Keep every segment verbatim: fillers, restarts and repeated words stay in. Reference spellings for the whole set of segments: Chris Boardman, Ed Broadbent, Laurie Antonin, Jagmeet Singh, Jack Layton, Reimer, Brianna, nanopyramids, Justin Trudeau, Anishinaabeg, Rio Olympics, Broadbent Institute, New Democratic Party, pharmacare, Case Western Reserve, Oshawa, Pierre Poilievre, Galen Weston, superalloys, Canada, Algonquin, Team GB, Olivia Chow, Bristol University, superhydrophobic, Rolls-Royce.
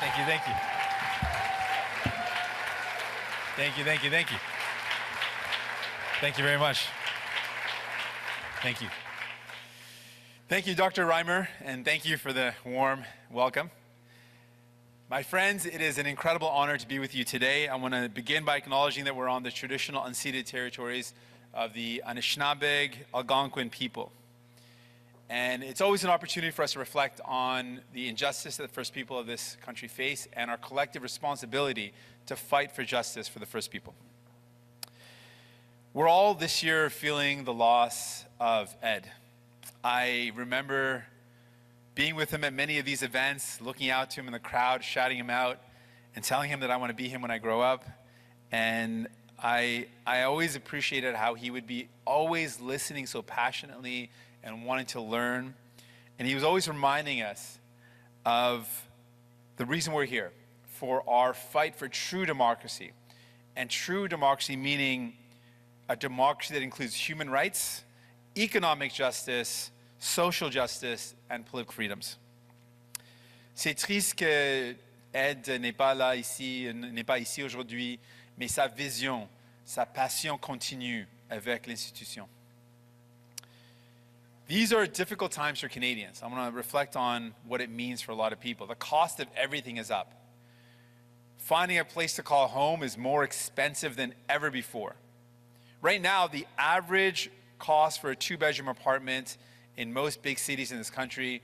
Thank you, thank you. Thank you, thank you, thank you. Thank you very much. Thank you. Thank you, Doctor Reimer, and thank you for the warm welcome. My friends, it is an incredible honor to be with you today. I want to begin by acknowledging that we're on the traditional unceded territories of the Anishinaabeg, Algonquin people. And it's always an opportunity for us to reflect on the injustice that the First People of this country face and our collective responsibility to fight for justice for the First People. We're all this year feeling the loss of Ed. I remember being with him at many of these events, looking out to him in the crowd, shouting him out, and telling him that I want to be him when I grow up. And I, I always appreciated how he would be always listening so passionately and wanted to learn. And he was always reminding us of the reason we're here, for our fight for true democracy. And true democracy meaning a democracy that includes human rights, economic justice, social justice, and political freedoms. C'est triste que Ed n'est pas là ici, n'est pas ici aujourd'hui, mais sa vision, sa passion continue avec l'institution. These are difficult times for Canadians. I'm going to reflect on what it means for a lot of people. The cost of everything is up. Finding a place to call home is more expensive than ever before. Right now, the average cost for a two-bedroom apartment in most big cities in this country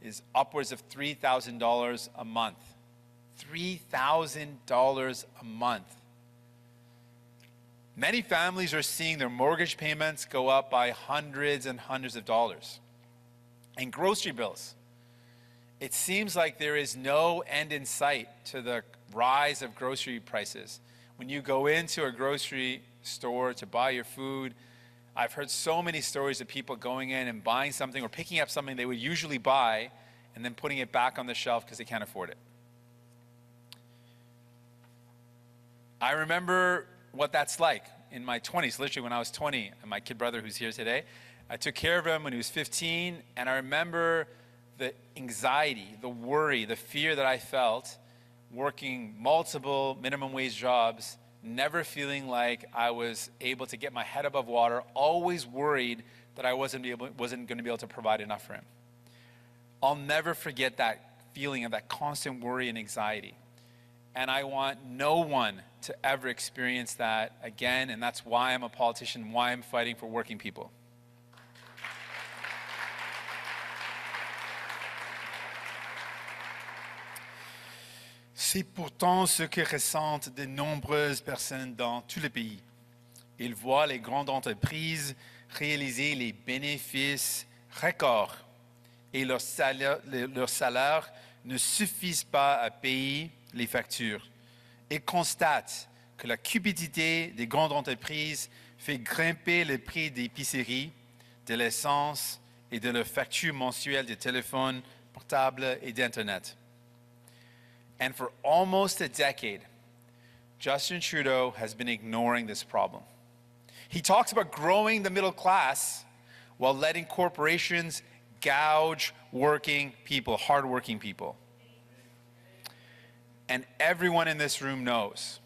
is upwards of three thousand dollars a month. three thousand dollars a month. Many families are seeing their mortgage payments go up by hundreds and hundreds of dollars. And grocery bills. It seems like there is no end in sight to the rise of grocery prices. When you go into a grocery store to buy your food, I've heard so many stories of people going in and buying something or picking up something they would usually buy and then putting it back on the shelf because they can't afford it. I remember what that's like in my twenties, literally when I was twenty, and my kid brother who's here today, I took care of him when he was fifteen, and I remember the anxiety, the worry, the fear that I felt working multiple minimum wage jobs, never feeling like I was able to get my head above water, always worried that I wasn't, able, wasn't going to be able to provide enough for him. I'll never forget that feeling of that constant worry and anxiety. And I want no one to ever experience that again, and that's why I'm a politician, why I'm fighting for working people. C'est pourtant ce que ressentent de nombreuses personnes dans tout le pays. Ils voient les grandes entreprises réaliser les bénéfices records et leurs salaires, leurs salaires ne suffisent pas à payer les factures et constate que la cupidité des grandes entreprises fait grimper le prix des épiceries, de l'essence et de leurs factures mensuelles de téléphone portable et d'Internet. And for almost a decade, Justin Trudeau has been ignoring this problem. He talks about growing the middle class while letting corporations gouge working people, hardworking people. And everyone in this room knows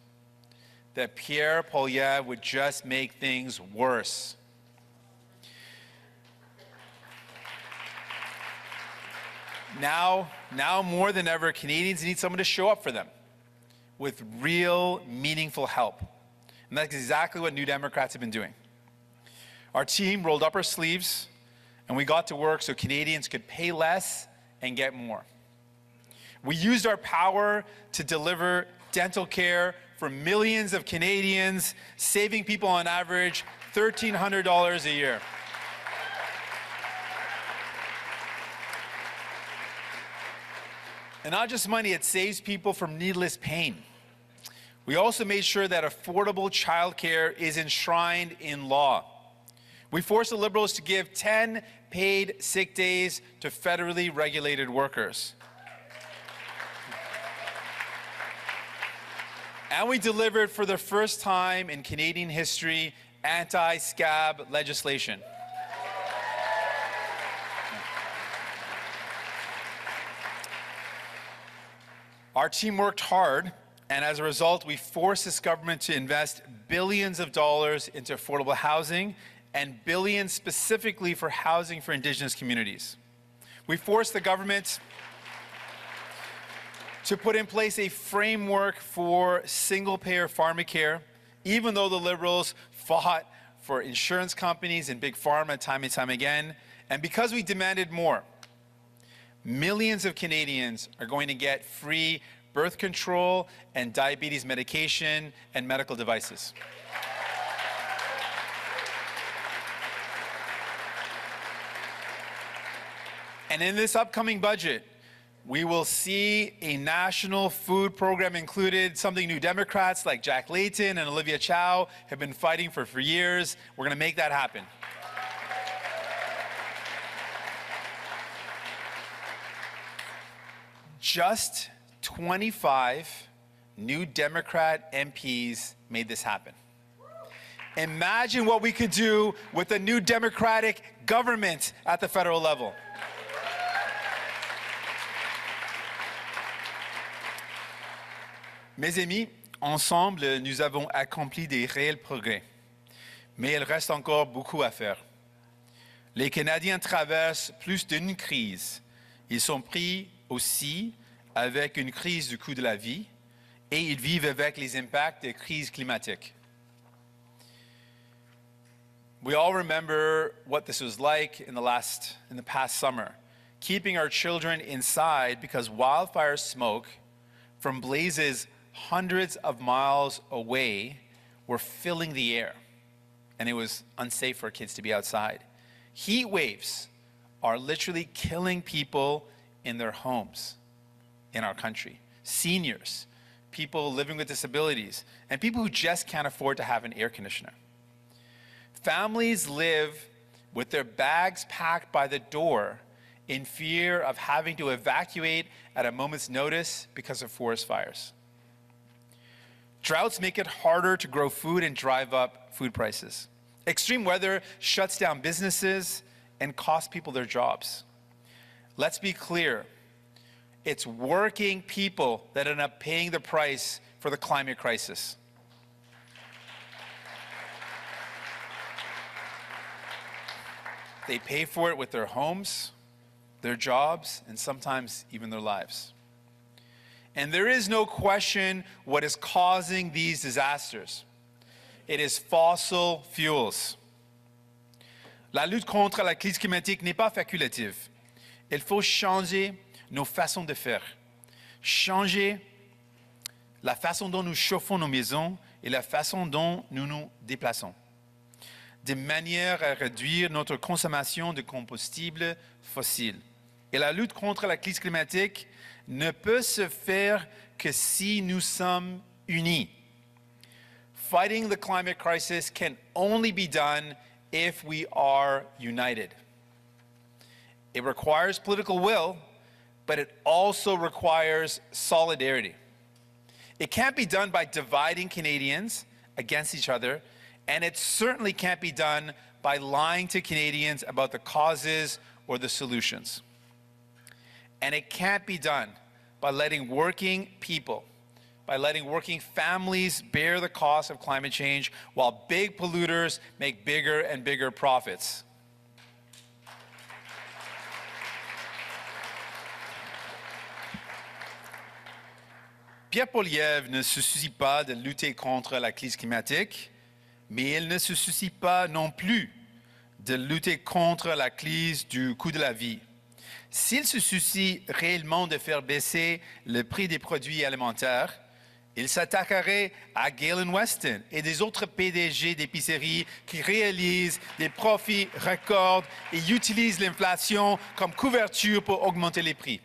that Pierre Poilievre would just make things worse. Now, now more than ever, Canadians need someone to show up for them with real, meaningful help. And that's exactly what New Democrats have been doing. Our team rolled up our sleeves, and we got to work so Canadians could pay less and get more. We used our power to deliver dental care for millions of Canadians, saving people on average one thousand three hundred dollars a year. And not just money, it saves people from needless pain. We also made sure that affordable childcare is enshrined in law. We forced the Liberals to give ten paid sick days to federally regulated workers. And we delivered, for the first time in Canadian history, anti-scab legislation. Our team worked hard, and as a result, we forced this government to invest billions of dollars into affordable housing, and billions specifically for housing for Indigenous communities. We forced the government to put in place a framework for single-payer pharmacare, even though the Liberals fought for insurance companies and big pharma time and time again. And because we demanded more, millions of Canadians are going to get free birth control and diabetes medication and medical devices. And in this upcoming budget, we will see a national food program included, something New Democrats like Jack Layton and Olivia Chow have been fighting for for years. We're going to make that happen. Just twenty-five New Democrat M Ps made this happen. Imagine what we could do with a new Democratic government at the federal level. Mes amis, ensemble, nous avons accompli des réels progrès, mais il reste encore beaucoup à faire. Les Canadiens traversent plus d'une crise. Ils sont pris aussi avec une crise du coût de la vie et ils vivent avec les impacts des crises climatiques. We all remember what this was like in the, last, in the past summer, keeping our children inside because wildfire smoke from blazes hundreds of miles away were filling the air, and it was unsafe for kids to be outside. Heat waves are literally killing people in their homes in our country. Seniors, people living with disabilities, and people who just can't afford to have an air conditioner. Families live with their bags packed by the door in fear of having to evacuate at a moment's notice because of forest fires. Droughts make it harder to grow food and drive up food prices. Extreme weather shuts down businesses and costs people their jobs. Let's be clear, it's working people that end up paying the price for the climate crisis. They pay for it with their homes, their jobs, and sometimes even their lives. And there is no question what is causing these disasters. It is fossil fuels. La lutte contre la crise climatique n'est pas facultative. Il faut changer nos façons de faire, changer la façon dont nous chauffons nos maisons et la façon dont nous nous déplaçons, de manière à réduire notre consommation de combustibles fossiles. Et la lutte contre la crise climatique ne peut se faire que si nous sommes unis. Fighting the climate crisis can only be done if we are united. It requires political will, but it also requires solidarity. It can't be done by dividing Canadians against each other, and it certainly can't be done by lying to Canadians about the causes or the solutions. And it can't be done by letting working people, by letting working families bear the cost of climate change while big polluters make bigger and bigger profits. Pierre Poilievre ne se soucie pas de lutter contre la crise climatique, mais il ne se soucie pas non plus de lutter contre la crise du coût de la vie. S'il se soucie réellement de faire baisser le prix des produits alimentaires, il s'attaquerait à Galen Weston et des autres P D G d'épiceries qui réalisent des profits records et utilisent l'inflation comme couverture pour augmenter les prix.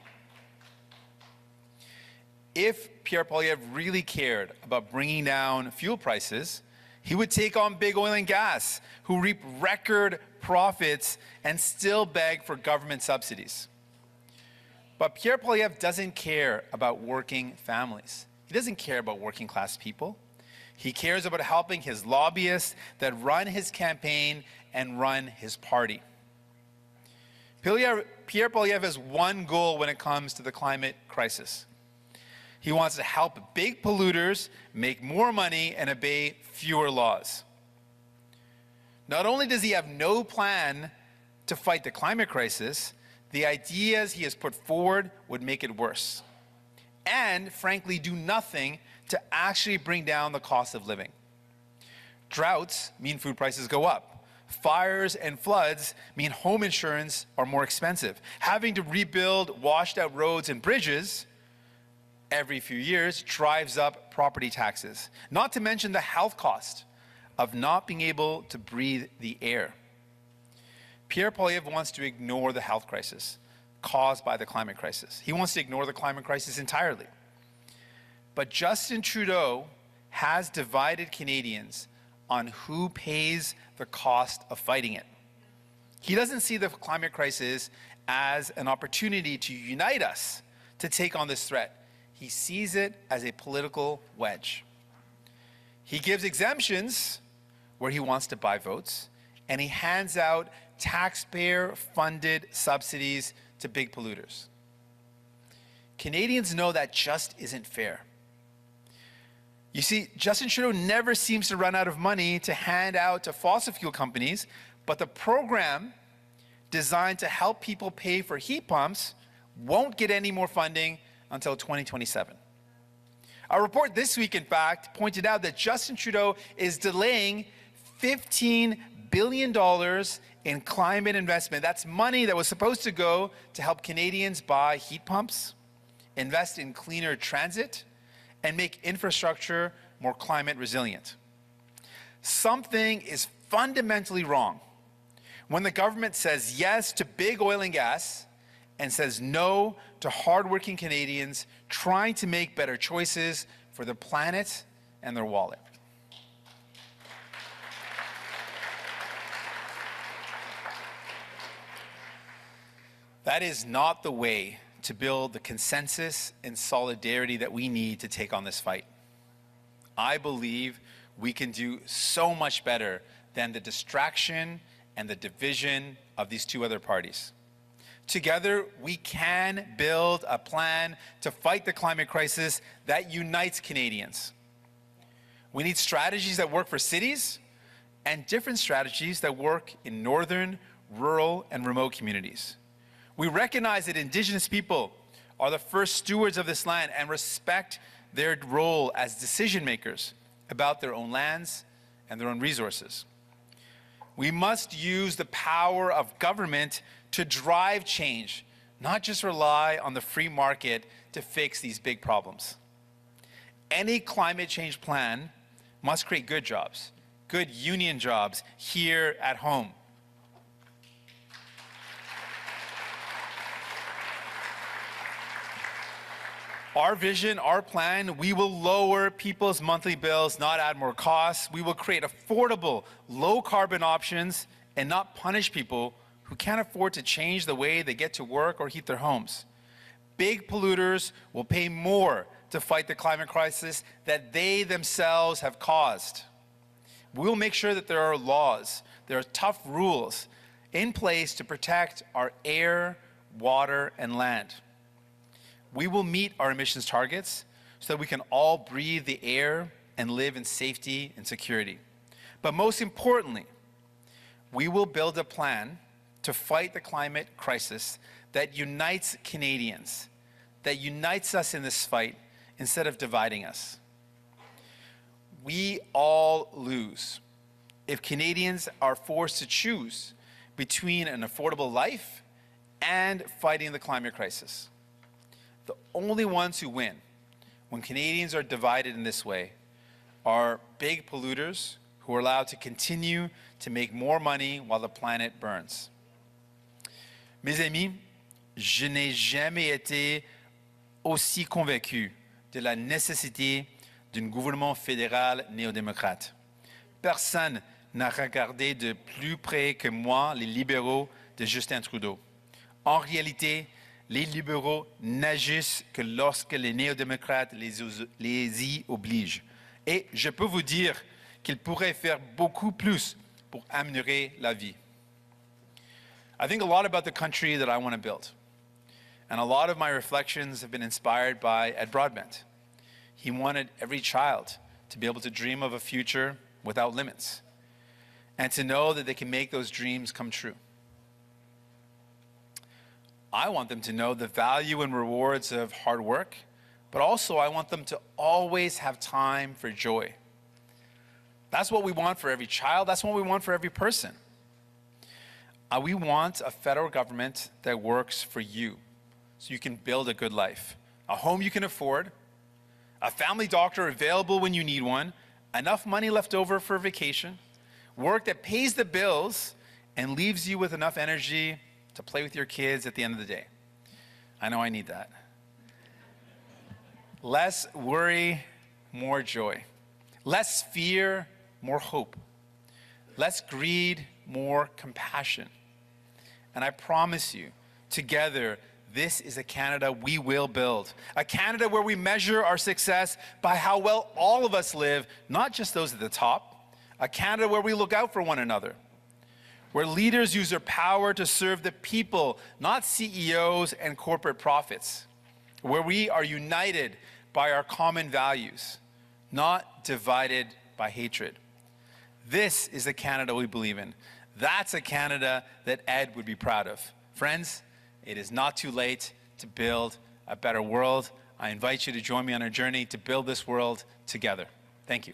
If Pierre Poilievre really cared about bringing down fuel prices, he would take on big oil and gas, who reap record profits and still beg for government subsidies. But Pierre Poilievre doesn't care about working families. He doesn't care about working class people. He cares about helping his lobbyists that run his campaign and run his party. Pierre Poilievre has one goal when it comes to the climate crisis. He wants to help big polluters make more money and obey fewer laws. Not only does he have no plan to fight the climate crisis, the ideas he has put forward would make it worse, and frankly do nothing to actually bring down the cost of living. Droughts mean food prices go up. Fires and floods mean home insurance are more expensive. Having to rebuild washed out roads and bridges every few years drives up property taxes, not to mention the health cost of not being able to breathe the air. Pierre Poilievre wants to ignore the health crisis caused by the climate crisis. He wants to ignore the climate crisis entirely. But Justin Trudeau has divided Canadians on who pays the cost of fighting it. He doesn't see the climate crisis as an opportunity to unite us to take on this threat. He sees it as a political wedge. He gives exemptions where he wants to buy votes, and he hands out taxpayer-funded subsidies to big polluters. Canadians know that just isn't fair. You see, Justin Trudeau never seems to run out of money to hand out to fossil fuel companies, but the program designed to help people pay for heat pumps won't get any more funding until twenty twenty-seven. Our report this week, in fact, pointed out that Justin Trudeau is delaying fifteen billion dollars in climate investment. That's money that was supposed to go to help Canadians buy heat pumps, invest in cleaner transit, and make infrastructure more climate resilient. Something is fundamentally wrong when the government says yes to big oil and gas and says no to hardworking Canadians trying to make better choices for the planet and their wallet. That is not the way to build the consensus and solidarity that we need to take on this fight. I believe we can do so much better than the distraction and the division of these two other parties. Together, we can build a plan to fight the climate crisis that unites Canadians. We need strategies that work for cities and different strategies that work in northern, rural, and remote communities. We recognize that Indigenous people are the first stewards of this land and respect their role as decision makers about their own lands and their own resources. We must use the power of government to drive change, not just rely on the free market to fix these big problems. Any climate change plan must create good jobs, good union jobs here at home. Our vision, our plan, we will lower people's monthly bills, not add more costs. We will create affordable, low-carbon options and not punish people who can't afford to change the way they get to work or heat their homes. Big polluters will pay more to fight the climate crisis that they themselves have caused. We'll make sure that there are laws, there are tough rules in place to protect our air, water, and land. We will meet our emissions targets so that we can all breathe the air and live in safety and security. But most importantly, we will build a plan to fight the climate crisis that unites Canadians, that unites us in this fight instead of dividing us. We all lose if Canadians are forced to choose between an affordable life and fighting the climate crisis. The only ones who win when Canadians are divided in this way are big polluters who are allowed to continue to make more money while the planet burns. Mes amis, je n'ai jamais été aussi convaincu de la nécessité d'un gouvernement fédéral néo-démocrate. Personne n'a regardé de plus près que moi les libéraux de Justin Trudeau. En réalité, les libéraux n'agissent que lorsque les néo-démocrates les, les y obligent. Et je peux vous dire qu'ils pourraient faire beaucoup plus pour améliorer la vie. I think a lot about the country that I want to build. And a lot of my reflections have been inspired by Ed Broadbent. He wanted every child to be able to dream of a future without limits and to know that they can make those dreams come true. I want them to know the value and rewards of hard work, but also I want them to always have time for joy. That's what we want for every child. That's what we want for every person. Uh, we want a federal government that works for you so you can build a good life, a home you can afford, a family doctor available when you need one, enough money left over for vacation, work that pays the bills and leaves you with enough energy to play with your kids at the end of the day. I know I need that. Less worry, more joy. Less fear, more hope. Less greed, more compassion. And I promise you, together, this is a Canada we will build. A Canada where we measure our success by how well all of us live, not just those at the top. A Canada where we look out for one another. Where leaders use their power to serve the people, not C E Os and corporate profits. Where we are united by our common values, not divided by hatred. This is the Canada we believe in. That's a Canada that Ed would be proud of. Friends, it is not too late to build a better world. I invite you to join me on our journey to build this world together. Thank you.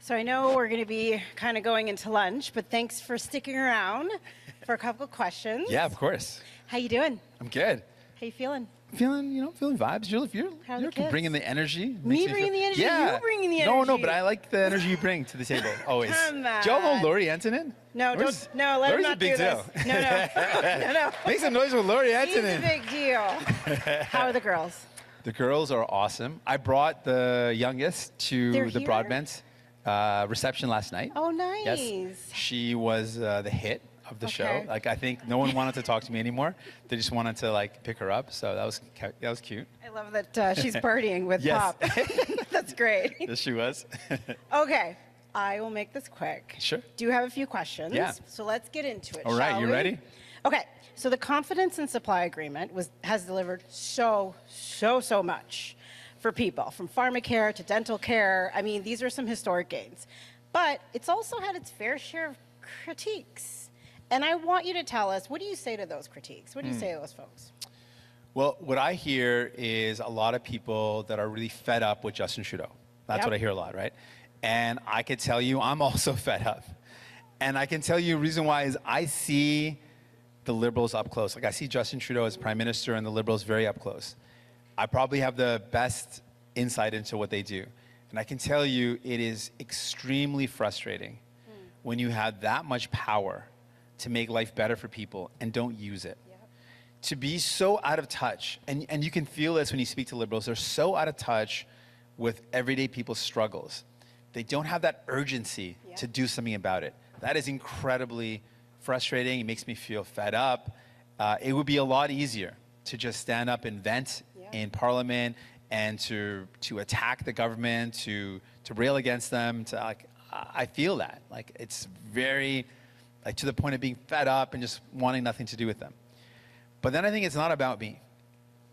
So I know we're going to be kind of going into lunch, but thanks for sticking around for a couple of questions. Yeah, of course. How you doing? I'm good. How you feeling? Feeling, you know, feeling vibes. You're, you're, How you're bringing the energy. Me bringing the energy? Yeah. You bringing the energy? No, no, but I like the energy you bring to the table, always. Come on. Do y'all know Laurie Antonin? No, Laurie's, don't. No, let Laurie's him not a big do deal. This. No, no. no, no. Make some noise with Laurie Antonin. He's a big deal. How are the girls? The girls are awesome. I brought the youngest to They're the here? Broadbent. Uh, reception last night. Oh, nice. Yes. She was uh, the hit of the okay. show. Like, I think no one wanted to talk to me anymore. They just wanted to like pick her up. So that was that was cute. I love that uh, she's partying with Pop. That's great. Yes, she was. Okay, I will make this quick. Sure. Do you have a few questions? Yeah. So let's get into it. All right, shall you we? Ready? Okay. So the confidence and supply agreement was has delivered so so so much. For people, from pharmacare to dental care. I mean, these are some historic gains. But it's also had its fair share of critiques. And I want you to tell us, what do you say to those critiques? What do you mm. say to those folks? Well, what I hear is a lot of people that are really fed up with Justin Trudeau. That's yep. what I hear a lot, right? And I could tell you I'm also fed up. And I can tell you the reason why is I see the Liberals up close. Like, I see Justin Trudeau as Prime Minister and the Liberals very up close. I probably have the best insight into what they do. And I can tell you it is extremely frustrating mm. when you have that much power to make life better for people and don't use it. Yep. To be so out of touch, and, and you can feel this when you speak to Liberals, they're so out of touch with everyday people's struggles. They don't have that urgency yep. to do something about it. That is incredibly frustrating. It makes me feel fed up. Uh, it would be a lot easier to just stand up and vent in Parliament and to to attack the government, to to rail against them. To like, I feel that like it's very like to the point of being fed up and just wanting nothing to do with them. But then I think it's not about me.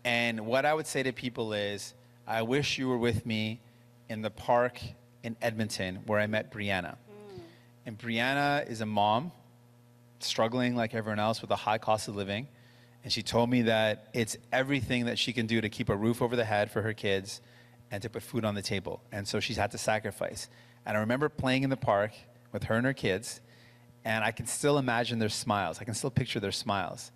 And what I would say to people is, I wish you were with me in the park in Edmonton where I met Brianna. Mm. And Brianna is a mom struggling like everyone else with a high cost of living. And she told me that it's everything that she can do to keep a roof over the head for her kids and to put food on the table. And so she's had to sacrifice. And I remember playing in the park with her and her kids, and I can still imagine their smiles. I can still picture their smiles.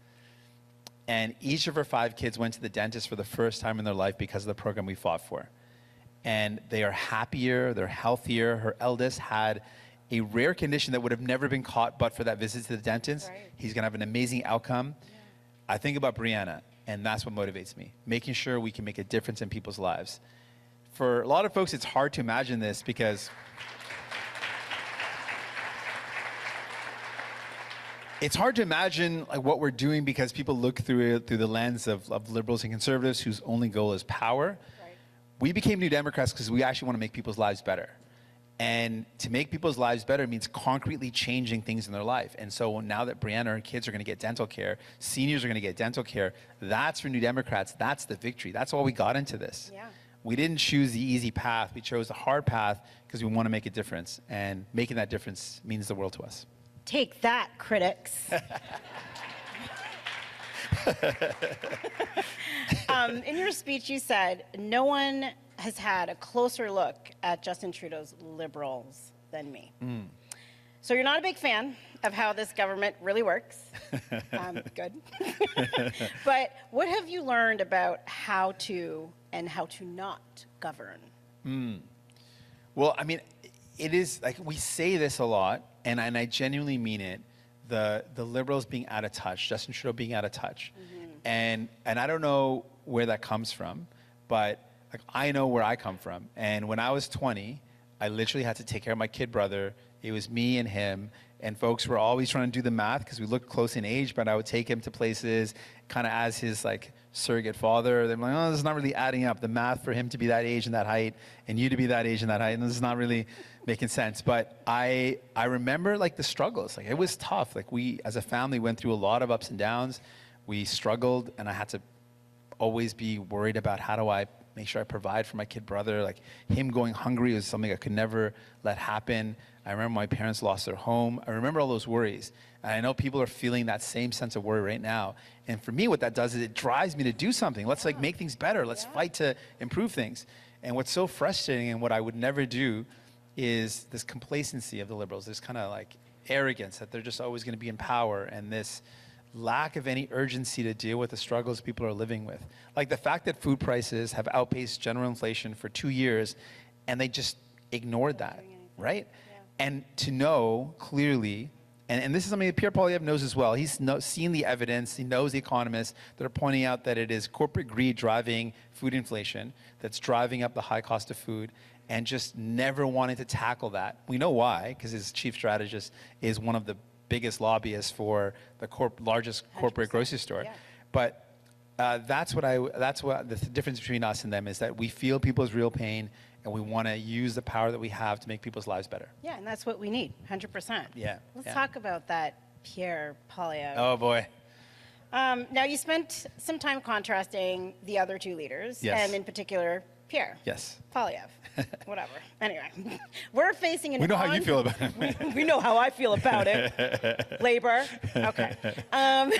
And each of her five kids went to the dentist for the first time in their life because of the program we fought for. And they are happier, they're healthier. Her eldest had a rare condition that would have never been caught but for that visit to the dentist. Right. He's gonna have an amazing outcome. Yeah. I think about Brianna, and that's what motivates me, making sure we can make a difference in people's lives. For a lot of folks, it's hard to imagine this because It's hard to imagine like what we're doing because people look through it through the lens of, of liberals and conservatives whose only goal is power. Right. We became New Democrats because we actually want to make people's lives better. And to make people's lives better means concretely changing things in their life. And so now that Brianna and her kids are going to get dental care, seniors are going to get dental care, that's for New Democrats, that's the victory. That's why we got into this. Yeah. We didn't choose the easy path. We chose the hard path because we want to make a difference. And making that difference means the world to us. Take that, critics. um, in your speech, you said, no one has had a closer look at Justin Trudeau's Liberals than me. Mm. So you're not a big fan of how this government really works. Um, good. But what have you learned about how to and how to not govern? Mm. Well, I mean, it is, like, we say this a lot, and, and I genuinely mean it, the, the Liberals being out of touch, Justin Trudeau being out of touch. Mm-hmm. And, and I don't know where that comes from, but like I know where I come from, and when I was twenty, I literally had to take care of my kid brother. It was me and him, and folks were always trying to do the math because we looked close in age, but I would take him to places kind of as his like surrogate father. They're like, oh, this is not really adding up. The math for him to be that age and that height, and you to be that age and that height, and this is not really making sense. But I I remember like the struggles. Like it was tough. Like we as a family went through a lot of ups and downs. We struggled, and I had to always be worried about how do I make sure I provide for my kid brother. Like him going hungry was something I could never let happen. I remember my parents lost their home. I remember all those worries. And I know people are feeling that same sense of worry right now. And for me, what that does is it drives me to do something. Let's yeah. like make things better. Let's yeah. fight to improve things. And what's so frustrating and what I would never do is this complacency of the Liberals, this kind of like arrogance that they're just always going to be in power, and this lack of any urgency to deal with the struggles people are living with. Like the fact that food prices have outpaced general inflation for two years and they just ignored that, right? Yeah. And to know clearly, and, and this is something that Pierre Poilievre knows as well, he's no, seen the evidence, he knows the economists that are pointing out that it is corporate greed driving food inflation, that's driving up the high cost of food, and just never wanting to tackle that. We know why, because his chief strategist is one of the biggest lobbyist for the corp largest corporate one hundred percent. Grocery store. Yeah. But uh, that's what I, that's what the th difference between us and them is, that we feel people's real pain and we want to use the power that we have to make people's lives better. Yeah, and that's what we need, one hundred percent. Yeah. Let's yeah. talk about that, Pierre Poilievre. Oh boy. Um, now you spent some time contrasting the other two leaders, yes. and in particular, Pierre. Yes. Poilievre. Whatever. Anyway, we're facing an. We know how you feel about it. we, we know how I feel about it. Labor. Okay. Um,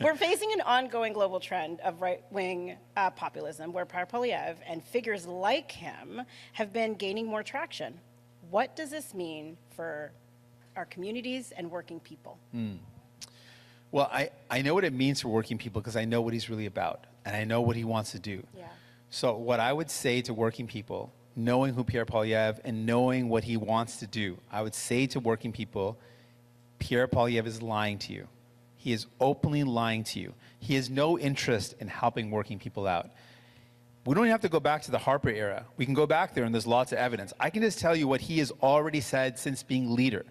we're facing an ongoing global trend of right-wing uh, populism, where Pierre Poilievre and figures like him have been gaining more traction. What does this mean for our communities and working people? Mm. Well, I I know what it means for working people because I know what he's really about, and I know what he wants to do. Yeah. So what I would say to working people, knowing who Pierre Poilievre and knowing what he wants to do, I would say to working people, Pierre Poilievre is lying to you. He is openly lying to you. He has no interest in helping working people out. We don't even have to go back to the Harper era. We can go back there and there's lots of evidence. I can just tell you what he has already said since being leader.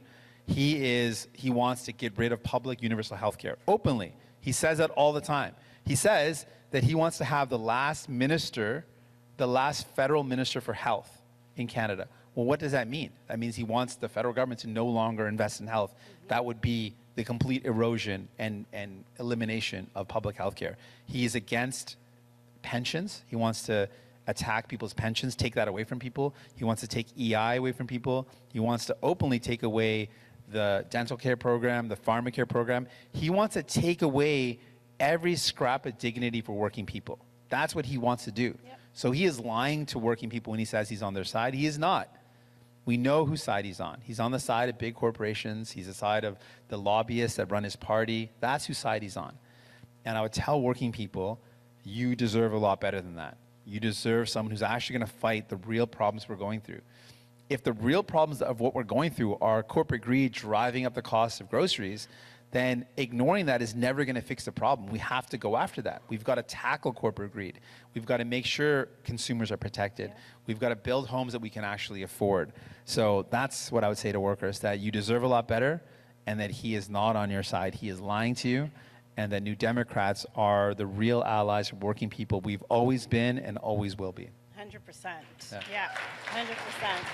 He is, he wants to get rid of public universal health care, openly. He says that all the time. He says that he wants to have the last minister, the last federal minister for health in Canada. Well, what does that mean? That means he wants the federal government to no longer invest in health. Mm-hmm. That would be the complete erosion and, and elimination of public health care. He is against pensions. He wants to attack people's pensions, take that away from people. He wants to take E I away from people. He wants to openly take away the dental care program, the pharmacare program. He wants to take away every scrap of dignity for working people. That's what he wants to do. Yep. So he is lying to working people when he says he's on their side. He is not. We know whose side he's on. He's on the side of big corporations. He's the side of the lobbyists that run his party. That's whose side he's on. And I would tell working people, you deserve a lot better than that. You deserve someone who's actually going to fight the real problems we're going through. If the real problems of what we're going through are corporate greed driving up the cost of groceries, then ignoring that is never going to fix the problem. We have to go after that. We've got to tackle corporate greed. We've got to make sure consumers are protected. Yeah. We've got to build homes that we can actually afford. So that's what I would say to workers, that you deserve a lot better, and that he is not on your side. He is lying to you, and that New Democrats are the real allies of working people. We've always been and always will be. one hundred percent. Yeah, yeah, one hundred percent.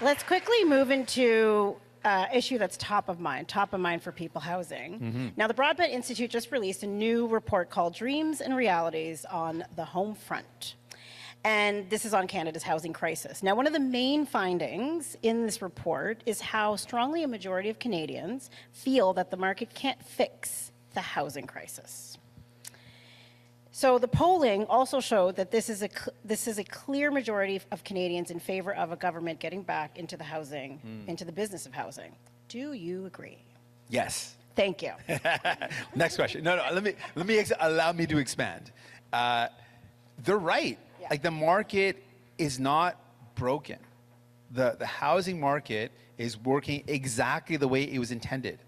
Let's quickly move into Uh, issue that's top of mind, top of mind for people, housing. Mm-hmm. Now, the Broadbent Institute just released a new report called Dreams and Realities on the Home Front. And this is on Canada's housing crisis. Now, one of the main findings in this report is how strongly a majority of Canadians feel that the market can't fix the housing crisis. So the polling also showed that this is a this is a clear majority of Canadians in favor of a government getting back into the housing, mm. into the business of housing. Do you agree? Yes. Thank you. Next question. No, no. Let me let me ex allow me to expand. Uh, they're right. Yeah. Like, the market is not broken. The the housing market is working exactly the way it was intended.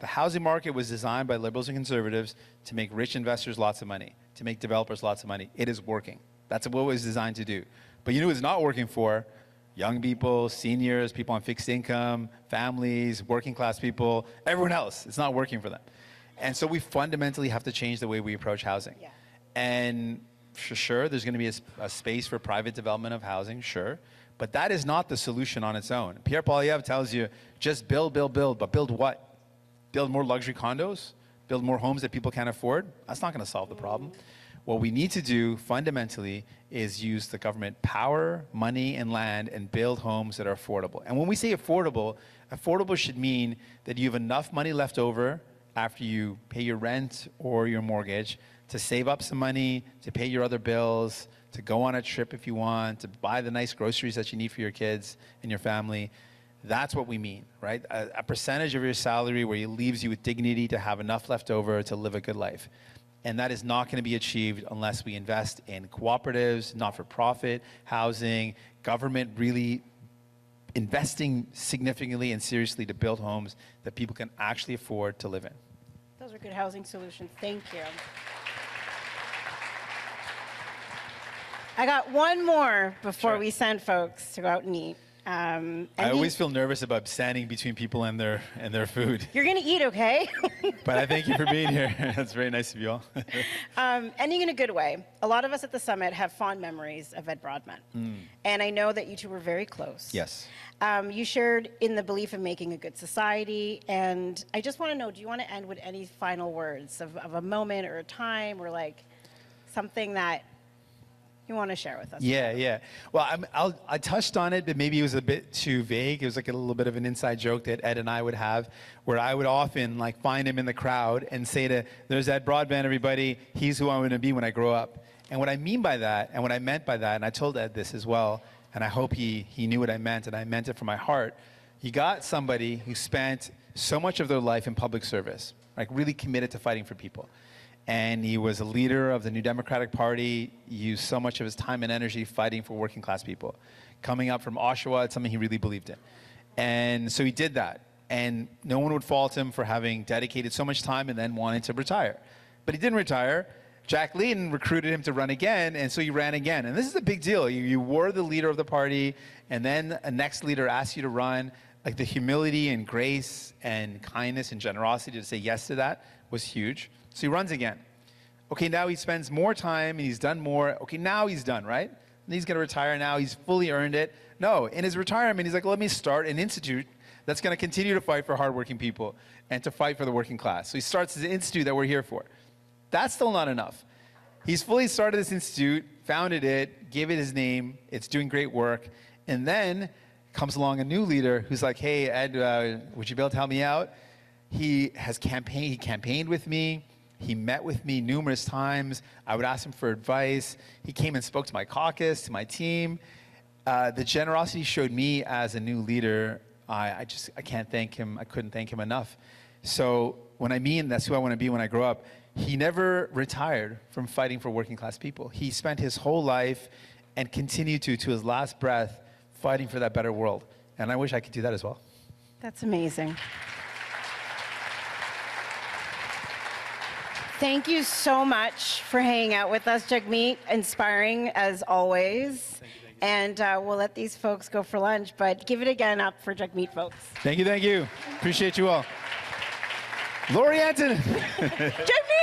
The housing market was designed by Liberals and Conservatives to make rich investors lots of money, to make developers lots of money. It is working. That's what it was designed to do. But you know it's not working for? Young people, seniors, people on fixed income, families, working class people, everyone else. It's not working for them. And so we fundamentally have to change the way we approach housing. Yeah. And for sure, there's gonna be a, a space for private development of housing, sure. But that is not the solution on its own. Pierre Poilievre tells you, just build, build, build, but build what? Build more luxury condos? Build more homes that people can't afford? That's not going to solve the problem. Mm-hmm. What we need to do fundamentally is use the government power, money, and land and build homes that are affordable. And when we say affordable, affordable should mean that you have enough money left over after you pay your rent or your mortgage to save up some money, to pay your other bills, to go on a trip if you want, to buy the nice groceries that you need for your kids and your family. That's what we mean, right? A, a percentage of your salary where it leaves you with dignity to have enough left over to live a good life. And that is not going to be achieved unless we invest in cooperatives, not-for-profit housing, government really investing significantly and seriously to build homes that people can actually afford to live in. Those are good housing solutions. Thank you. I got one more before sure. we send folks to go out and eat. Um, I always feel nervous about standing between people and their and their food. You're gonna eat, okay? But I thank you for being here. That's very nice of you all. um, ending in a good way. A lot of us at the summit have fond memories of Ed Broadbent, mm. and I know that you two were very close. Yes. Um, you shared in the belief of making a good society, and I just want to know: do you want to end with any final words of, of a moment or a time or like something that you want to share with us? Yeah, yeah. Well, I'm, I'll, I touched on it, but maybe it was a bit too vague. It was like a little bit of an inside joke that Ed and I would have, where I would often like find him in the crowd and say to, there's Ed Broadbent, everybody, he's who I want to be when I grow up. And what I mean by that, and what I meant by that, and I told Ed this as well, and I hope he, he knew what I meant, and I meant it from my heart. You got somebody who spent so much of their life in public service, like really committed to fighting for people. And he was a leader of the New Democratic Party, used so much of his time and energy fighting for working class people. Coming up from Oshawa, it's something he really believed in. And so he did that. And no one would fault him for having dedicated so much time and then wanted to retire. But he didn't retire. Jack Layton recruited him to run again, and so he ran again. And this is a big deal. You, you were the leader of the party, and then a next leader asked you to run. Like, the humility and grace and kindness and generosity to say yes to that was huge. So he runs again. Okay, now he spends more time and he's done more. Okay, now he's done, right? And he's gonna retire now, he's fully earned it. No, in his retirement, he's like, let me start an institute that's gonna continue to fight for hardworking people and to fight for the working class. So he starts this institute that we're here for. That's still not enough. He's fully started this institute, founded it, gave it his name, it's doing great work, and then comes along a new leader who's like, hey, Ed, uh, would you be able to help me out? He has campaigned, he campaigned with me, he met with me numerous times. I would ask him for advice. He came and spoke to my caucus, to my team. Uh, the generosity showed me as a new leader. I, I just, I can't thank him. I couldn't thank him enough. So when I mean that's who I want to be when I grow up, he never retired from fighting for working class people. He spent his whole life and continued to, to his last breath, fighting for that better world. And I wish I could do that as well. That's amazing. Thank you so much for hanging out with us, Jagmeet. Inspiring as always. Thank you, thank and uh, we'll let these folks go for lunch, but give it again up for Jagmeet, folks. Thank you, thank you. Appreciate you all. Laurie Antonin. Jagmeet!